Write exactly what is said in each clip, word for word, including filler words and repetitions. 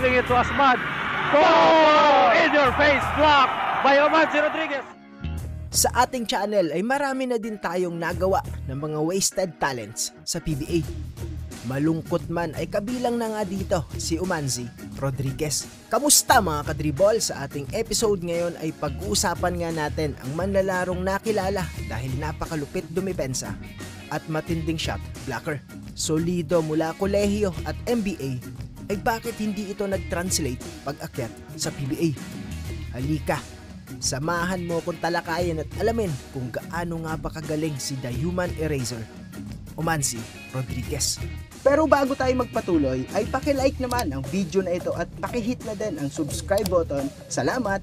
driving it to Asmad. Oh! In your face, block by Omanzie Rodriguez. Sa ating channel ay marami na din tayong nagawa ng mga wasted talents sa P B A. Malungkot man ay kabilang na nga dito si Omanzie Rodriguez. Kamusta mga kadribol? Sa ating episode ngayon ay pag-uusapan nga natin ang manlalarong nakilala dahil napakalupit dumipensa at matinding shot blocker. Solido mula kolehiyo at N B A, ay bakit hindi ito nag-translate pag-akyat sa P B A? Halika, samahan mo kung talakayin at alamin kung gaano nga ba kagaling si The Human Eraser, Omanzie Rodriguez. Pero bago tayo magpatuloy, ay pakilike naman ang video na ito at pakihit na din ang subscribe button. Salamat!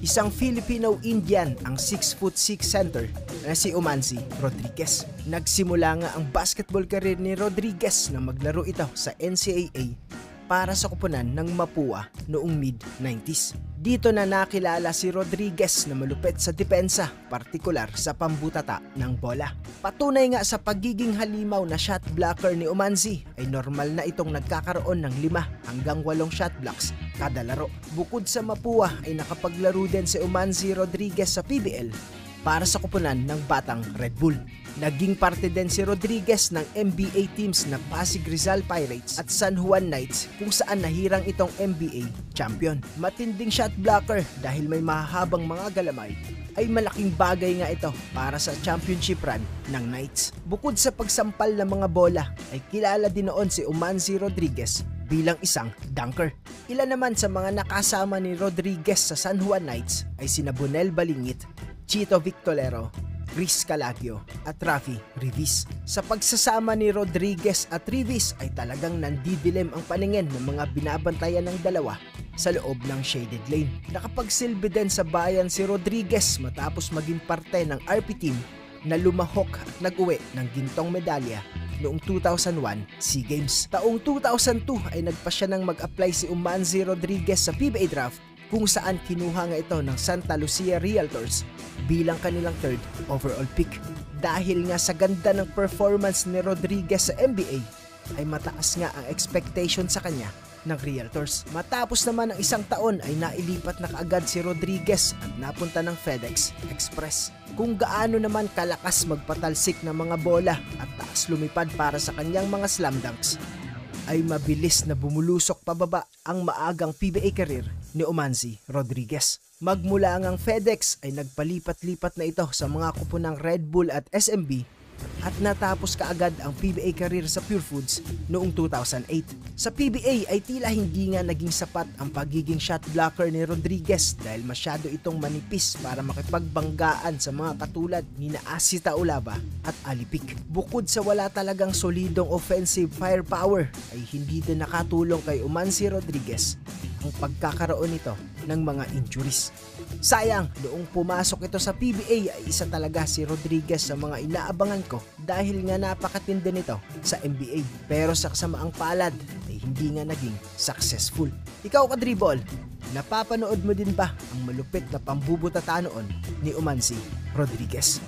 Isang Filipino-Indian ang six foot six center na si Omanzie Rodriguez. Nagsimula nga ang basketball career ni Rodriguez na maglaro ito sa N C A A para sa koponan ng Mapua noong mid nineties. Dito na nakilala si Rodriguez na malupit sa depensa, partikular sa pambutata ng bola. Patunay nga sa pagiging halimaw na shot blocker ni Omanzie ay normal na itong nagkakaroon ng lima hanggang walong shot blocks kada laro. Bukod sa Mapua ay nakapaglaro din si Omanzie Rodriguez sa P B L para sa koponan ng Batang Red Bull. Naging parte din si Rodriguez ng N B A teams na Pasig Rizal Pirates at San Juan Knights kung saan nahirang itong N B A champion. Matinding shot blocker dahil may mahahabang mga galamay ay malaking bagay nga ito para sa championship run ng Knights. Bukod sa pagsampal ng mga bola ay kilala din noon si Omanzie Rodriguez bilang isang dunker. Ilan naman sa mga nakasama ni Rodriguez sa San Juan Knights ay sina Bonel Balingit, Chito Victorero, Chris Calagio at Rafi Rivas. Sa pagsasama ni Rodriguez at Rivas ay talagang nandidilim ang paningin ng mga binabantayan ng dalawa sa loob ng shaded lane. Nakapagsilbi din sa bayan si Rodriguez matapos maging parte ng R P Team na lumahok at nag-uwi ng gintong medalya noong two thousand one SEA Games. Taong two thousand two ay nagpa siya ng mag-apply si Omanzie Rodriguez sa P B A Draft kung saan kinuha nga ito ng Santa Lucia Realtors bilang kanilang third overall pick. Dahil nga sa ganda ng performance ni Rodriguez sa N B A, ay mataas nga ang expectation sa kanya ng Realtors. Matapos naman ang isang taon ay nailipat na kaagad si Rodriguez at napunta ng FedEx Express. Kung gaano naman kalakas magpatalsik ng mga bola at taas lumipad para sa kanyang mga slam dunks, ay mabilis na bumulusok pababa ang maagang P B A career ni Omanzie Rodriguez. Magmula ang FedEx ay nagpalipat-lipat na ito sa mga kuponang Red Bull at S M B at natapos kaagad ang P B A career sa Purefoods noong two thousand eight. Sa P B A ay tila hindi nga naging sapat ang pagiging shot blocker ni Rodriguez dahil masyado itong manipis para makipagbanggaan sa mga katulad ni Asi Taulava at Alipik. Bukod sa wala talagang solidong offensive firepower ay hindi din nakatulong kay Omanzie Rodriguez ang pagkakaroon nito ng mga injuries. Sayang, noong pumasok ito sa P B A ay isa talaga si Rodriguez sa mga inaabangan ko dahil nga napakatindi nito sa N B A. Pero sa kasamaang palad ay hindi nga naging successful. Ikaw kadribol, napapanood mo din ba ang malupit na pambubutata noon ni Omanzie Rodriguez?